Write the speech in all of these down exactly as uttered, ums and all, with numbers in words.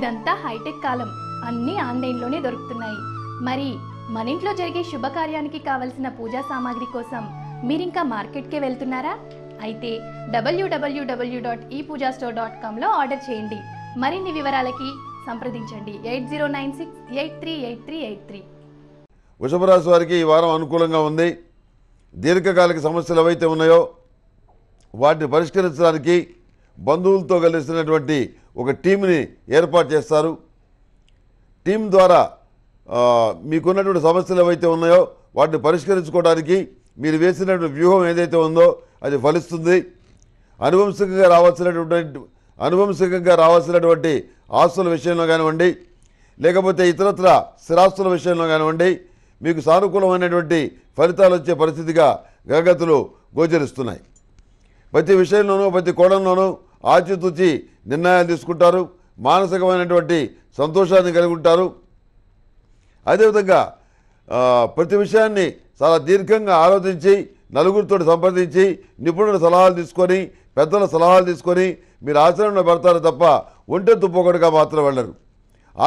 ఇదంతా హైటెక్ కాలం, అన్నీ ఆన్లైన్లోనే దొరుకుతున్నాయి. మరి మన ఇంట్లో జరిగే శుభకార్యానికి కావలసిన పూజా సామాగ్రి కోసం మీరింకా మార్కెట్కే వెళ్తున్నారా? అయితే డబ్ల్యూడబ్ల్యూడబ్ల్యూ dot e Pooja store dot కామ్లో ఆర్డర్ చేయండి. మరిన్ని వివరాలకి సంప్రదించండి eight zero nine six eight three eight three eight three. వృషభ రాశి వారికి ఈ వారం అనుకూలంగా ఉంది. దీర్ఘకాలిక సమస్యలు ఏవైతే ఉన్నాయో వాటిని పరిష్కరించడానికి బంధువులతో కలిసినటువంటి ఒక టీంని ఏర్పాటు చేస్తారు. టీం ద్వారా మీకున్నటువంటి సమస్యలు ఏవైతే ఉన్నాయో వాటిని పరిష్కరించుకోవడానికి మీరు వేసినటువంటి వ్యూహం ఏదైతే ఉందో అది ఫలిస్తుంది. అనువంశికంగా రావాల్సినటువంటి అనువంశికంగా రావాల్సినటువంటి ఆస్తుల విషయంలో కానివ్వండి, లేకపోతే ఇతరత్ర స్థిరాస్తుల విషయంలో కానివ్వండి, మీకు సానుకూలమైనటువంటి ఫలితాలు వచ్చే పరిస్థితిగా గగతులు గోచరిస్తున్నాయి. ప్రతి విషయంలోనూ ప్రతి కోణంలోనూ ఆచితూచి నిర్ణయాలు తీసుకుంటారు. మానసికమైనటువంటి సంతోషాన్ని కలిగి ఉంటారు. అదేవిధంగా ప్రతి విషయాన్ని చాలా దీర్ఘంగా ఆలోచించి నలుగురితో సంప్రదించి నిపుణుల సలహాలు తీసుకొని పెద్దల సలహాలు తీసుకొని మీరు ఆచరణలో పెడతారు తప్ప ఒంటెత్తు పోకడుగా మాత్రం వెళ్ళరు.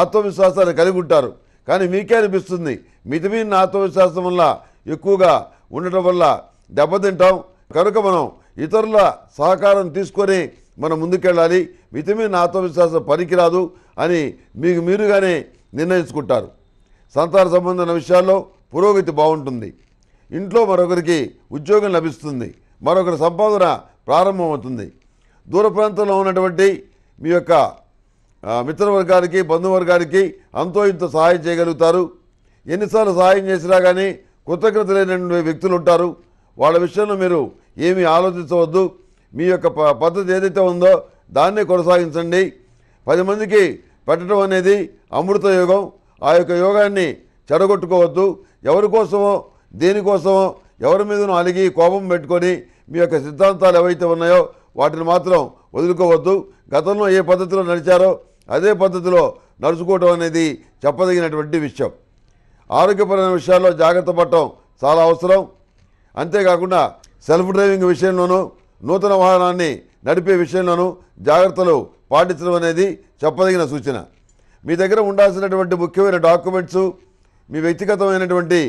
ఆత్మవిశ్వాసాన్ని కలిగి ఉంటారు. కానీ మీకే అనిపిస్తుంది మితిమీరిన ఆత్మవిశ్వాసం వల్ల ఎక్కువగా ఉండటం వల్ల దెబ్బతింటాం. కనుక మనం ఇతరుల సహకారం తీసుకొని మనం ముందుకెళ్ళాలి. మితిమీరిన ఆత్మవిశ్వాసం పనికిరాదు అని మీకు మీరుగానే నిర్ణయించుకుంటారు. సంతాన సంబంధమైన విషయాల్లో పురోగతి బాగుంటుంది. ఇంట్లో మరొకరికి ఉద్యోగం లభిస్తుంది. మరొకరి సంపాదన ప్రారంభమవుతుంది. దూర ప్రాంతంలో ఉన్నటువంటి మీ యొక్క మిత్రవర్గానికి బంధువర్గానికి అంతో ఇంత సహాయం చేయగలుగుతారు. ఎన్నిసార్లు సహాయం చేసినా కానీ కృతజ్ఞత లేనటువంటి వ్యక్తులు ఉంటారు. వాళ్ళ విషయంలో మీరు ఏమీ ఆలోచించవద్దు. మీ యొక్క పద్ధతి ఏదైతే ఉందో దాన్నే కొనసాగించండి. పది మందికి పెట్టడం అనేది అమృత యోగం. ఆ యొక్క యోగాన్ని చెడగొట్టుకోవద్దు. ఎవరికోసమో దేనికోసమో ఎవరి మీదనో అలిగి కోపం పెట్టుకొని మీ యొక్క సిద్ధాంతాలు ఏవైతే ఉన్నాయో వాటిని మాత్రం వదులుకోవద్దు. గతంలో ఏ పద్ధతిలో నడిచారో అదే పద్ధతిలో నడుచుకోవడం అనేది చెప్పదగినటువంటి విషయం. ఆరోగ్యపరమైన విషయాల్లో జాగ్రత్త పడటం చాలా అవసరం. అంతేకాకుండా సెల్ఫ్ డ్రైవింగ్ విషయంలోనూ నూతన వాహనాన్ని నడిపే విషయంలోనూ జాగ్రత్తలు పాటించడం అనేది చెప్పదగిన సూచన. మీ దగ్గర ఉండాల్సినటువంటి ముఖ్యమైన డాక్యుమెంట్సు, మీ వ్యక్తిగతమైనటువంటి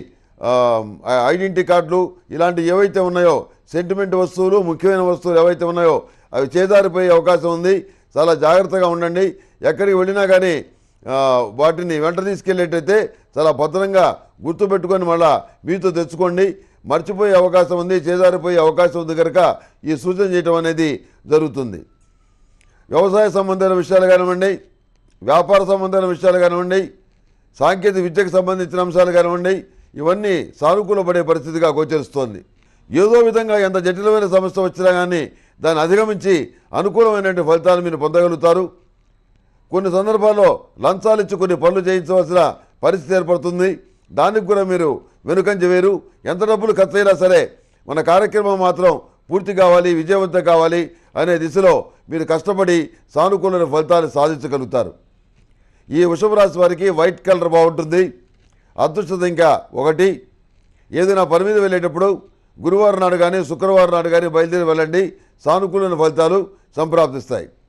ఐడెంటిటీ కార్డులు, ఇలాంటివి ఏవైతే ఉన్నాయో, సెంటిమెంట్ వస్తువులు, ముఖ్యమైన వస్తువులు ఏవైతే ఉన్నాయో అవి చేదారిపోయే అవకాశం ఉంది. చాలా జాగ్రత్తగా ఉండండి. ఎక్కడికి వెళ్ళినా కానీ వాటిని వెంట తీసుకెళ్ళేటైతే చాలా భద్రంగా గుర్తుపెట్టుకొని మళ్ళీ మీతో తెచ్చుకోండి. మర్చిపోయే అవకాశం ఉంది, చేదారిపోయే అవకాశం ఉంది. కనుక ఈ సూచన చేయటం అనేది జరుగుతుంది. వ్యవసాయ సంబంధమైన విషయాలు కానివ్వండి, వ్యాపార సంబంధమైన విషయాలు కానివ్వండి, సాంకేతిక విద్యకు సంబంధించిన అంశాలు కానివ్వండి, ఇవన్నీ సానుకూలపడే పరిస్థితిగా గోచరిస్తోంది. ఏదో విధంగా ఎంత జటిలమైన సమస్య వచ్చినా కానీ దాన్ని అధిగమించి అనుకూలమైనటువంటి ఫలితాలు మీరు పొందగలుగుతారు. కొన్ని సందర్భాల్లో లంచాలు ఇచ్చి కొన్ని పనులు చేయించవలసిన పరిస్థితి ఏర్పడుతుంది. దానికి కూడా మీరు వెనుకంజ వేరు. ఎంత డబ్బులు ఖర్చు అయినా సరే మన కార్యక్రమం మాత్రం పూర్తి కావాలి, విజయవంతం కావాలి అనే దిశలో మీరు కష్టపడి సానుకూలమైన ఫలితాలు సాధించగలుగుతారు. ఈ వృషభ రాశి వారికి వైట్ కలర్ బాగుంటుంది. అదృష్టత ఇంకా ఒకటి. ఏదైనా పని మీద వెళ్ళేటప్పుడు గురువారం నాడు కానీ శుక్రవారం నాడు కానీ బయలుదేరి వెళ్ళండి. సానుకూలమైన ఫలితాలు సంప్రాప్తిస్తాయి.